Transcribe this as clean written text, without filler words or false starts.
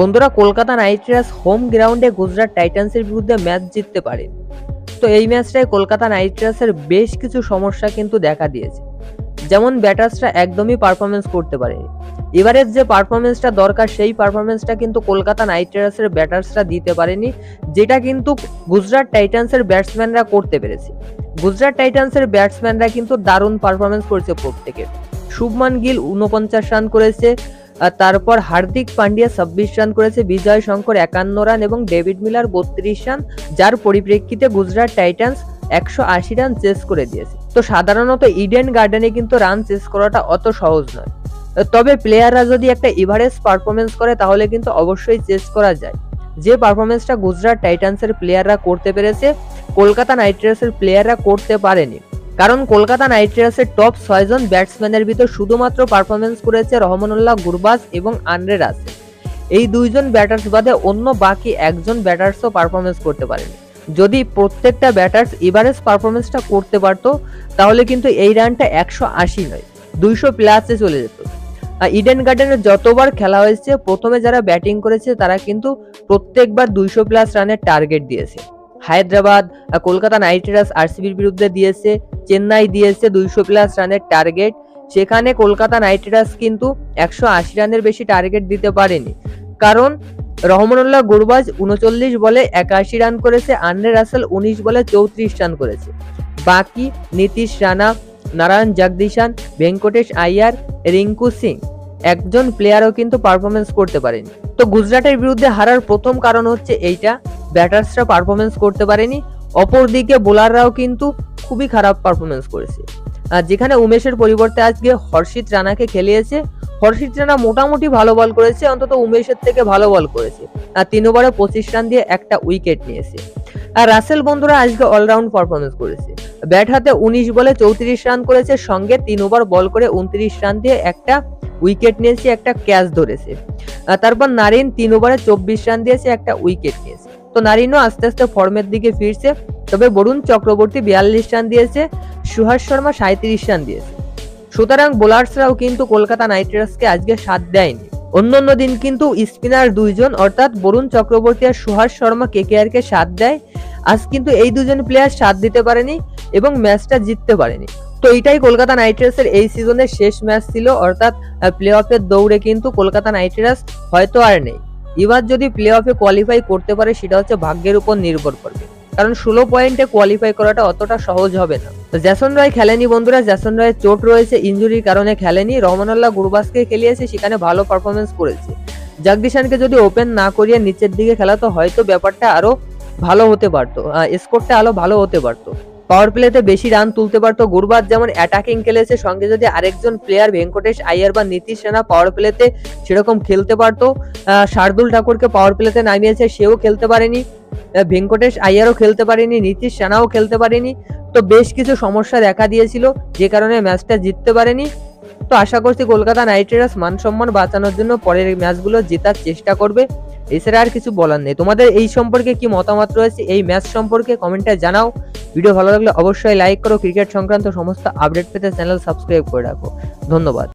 বন্ধুরা Kolkata Knight Riders home গ্রাউন্ডে গুজরাট টাইটান্সের বিরুদ্ধে ম্যাচ জিততে পারে। তো এই ম্যাচটায় কলকাতা নাইট রাইডার্সের বেশ কিছু সমস্যা কিন্তু দেখা দিয়েছে, যেমন ব্যাটার্সরা একদমই পারফরমেন্স করতে পারেনি। এভারেজ যে পারফরমেন্সটা দরকার সেই পারফরমেন্সটা কিন্তু কলকাতা নাইট রাইডার্সের ব্যাটার্সরা দিতে পারেনি, যেটা কিন্তু গুজরাট টাইটান্সের ব্যাটসম্যানরা করতে পেরেছে। গুজরাট টাইটান্সের ব্যাটসম্যানরা কিন্তু দারুণ পারফরমেন্স করেছে প্রত্যেকে। শুভমান গিল 49 রান করেছে, তারপর হার্দিক পান্ডিয়া 26 রান করেছে, বিজয় শঙ্কর 51 রান এবং ডেভিড মিলার 32 রান, যার পরিপ্রেক্ষিতে গুজরাট টাইটান্স 180 রান চেস করে দিয়েছে। তো সাধারণত ইডেন গার্ডেনে কিন্তু রান চেস করাটা অত সহজ নয়, তবে প্লেয়াররা যদি একটা এভারেজ পারফরমেন্স করে তাহলে কিন্তু অবশ্যই চেস করা যায়। যে পারফরমেন্সটা গুজরাট টাইটান্সের প্লেয়াররা করতে পেরেছে কলকাতা নাইট রাইডার্সের প্লেয়াররা করতে পারেনি, কারণ কলকাতা নাইট রাইডার্সের টপ 6 জন ব্যাটসম্যানের ভিতর শুধুমাত্র পারফরমেন্স করেছে রহমানুল্লাহ গুরবাজ এবং আন্দ্রে রাসেল। এই 2 জন ব্যাটার্স বাদে অন্য বাকি 1 জন ব্যাটার্সও পারফরমেন্স করতে পারেনি। যদি প্রত্যেকটা ব্যাটার্স এভারেজ পারফরমেন্সটা করতে পারতো তাহলে কিন্তু এই রানটা 180 নয় 200 প্লাসে চলে যেত। ইডেন গার্ডেনে যতবার খেলা হয়েছে প্রথমে যারা ব্যাটিং করেছে তারা কিন্তু প্রত্যেকবার 200 প্লাস রানের টার্গেট দিয়েছে। হায়দ্রাবাদ, কলকাতা নাইট রাইডার্স আরসিবির বিরুদ্ধে দিয়েছে, চেন্নাই দিয়েছে 200 প্লাস রানের টার্গেট, সেখানে কলকাতা নাইট রাইডার্স কিন্তু 180 রানের বেশি টার্গেট দিতে পারেনি, কারণ রহমানুল্লাহ গুরবাজ 39 বলে 81 রান করেছে, আন্দ্রে রাসেল 19 বলে 34 রান করেছে। বাকি নীতিশ রানা, নারায়ণ জগদিশান, ভেঙ্কটেশ আয়ার, রিঙ্কু সিং 1 জন প্লেয়ারও কিন্তু পারফরমেন্স করতে পারেনি। তো গুজরাটের বিরুদ্ধে হারার প্রথম কারণ হচ্ছে এইটা, ব্যাটার্সরা পারফরমেন্স করতে পারেনি। অপরদিকে বোলাররাও কিন্তু খুবই খারাপ পারফরমেন্স করেছে, যেখানে উমেশের পরিবর্তে আজকে হর্ষিত রানাকে খেলিয়েছে। হর্ষিত রানা মোটামুটি ভালো বল করেছে, অন্তত উমেশের থেকে ভালো বল করেছে, আর 3 ওভারে 25 রান দিয়ে 1 উইকেট নিয়েছে। আর রাসেল বন্ধুরা আজকে অলরাউন্ড পারফরমেন্স করেছে, ব্যাট হাতে 19 বলে 34 রান করেছে, সঙ্গে 3 ওভার বল করে 29 রান দিয়ে 1 উইকেট নিয়েছে, 1 ক্যাচ ধরেছে। তারপর নারিন 3 ওভারে 24 রান দিয়েছে, 1 উইকেট নিয়েছে। তো নারিনও আস্তে আস্তে ফর্মের দিকে ফিরছে, তবে বরুণ চক্রবর্তী 42 রান দিয়েছে, সুহাস শর্মা 37 রান দিয়েছে। সুতরাং বোলার্সরাও কিন্তু কলকাতা নাইট রাইডার্সকে আজকে সাথ দেয়নি। অন্যান্য দিন কিন্তু স্পিনার 2 জন অর্থাৎ বরুণ চক্রবর্তী আর সুহাস শর্মা কেকেআরকে সাথ দেয়, আজ কিন্তু এই 2 জন প্লেয়ার সাথ দিতে পারেনি এবং ম্যাচটা জিততে পারেনি। তো এটাই কলকাতা নাইট রাইডার্সের এই সিজনের শেষ ম্যাচ ছিল, অর্থাৎ প্লেঅফের দৌড়ে কিন্তু কলকাতা নাইট রাইডার্স হয়তো আর নেই। এবার যদি প্লেঅফে কোয়ালিফাই করতে পারে সেটা হচ্ছে ভাগ্যের উপর নির্ভর করবে, কারণ 16 পয়েন্টে কোয়ালিফাই করাটা অতটা সহজ হবে না। জেসন রয় খেলেনি বন্ধুরা, জেসন রয়ের চোট রয়েছে, ইঞ্জুরির কারণে খেলেনি। রহমানুল্লাহ গুরবাজকে খেলিয়েছে, সেখানে ভালো পারফরমেন্স করেছে। জগদীশানকে যদি ওপেন না করিয়ে নিচের দিকে খেলাতো হয়তো ব্যাপারটা আরো ভালো হতে পারতো, স্কোরটা আরো ভালো হতে পারতো, পাওয়ার প্লেতে বেশি রান তুলতে পারতো। গুরবাজ যেমন অ্যাটাকিং খেলেছে, সঙ্গে যদি আরেকজন প্লেয়ার ভেঙ্কটেশ আয়ার বা নীতিশ রানা পাওয়ার প্লেতে সেরকম খেলতে পারতো। শার্দুল ঠাকুরকে পাওয়ার প্লেতে নামিয়েছে, সেও খেলতে পারেনি, ভেঙ্কটেশ আয়ারও খেলতে পারেনি, নীতিশ রানাও খেলতে পারেনি। তো বেশ কিছু সমস্যা দেখা দিয়েছিল, যে কারণে ম্যাচটা জিততে পারেনি। তো আশা করছি কলকাতা নাইট রাইডার্স মান সম্মান বাঁচানোর জন্য পরের ম্যাচগুলো জেতার চেষ্টা করবে, এছাড়া আর কিছু বলার নেই। তোমাদের এই সম্পর্কে কি মতামত রয়েছে, এই ম্যাচ সম্পর্কে কমেন্টে জানাও। ভিডিও ভালো লাগলে অবশ্যই লাইক করো। ক্রিকেট সংক্রান্ত সমস্ত আপডেট পেতে চ্যানেল সাবস্ক্রাইব করে রাখো। ধন্যবাদ।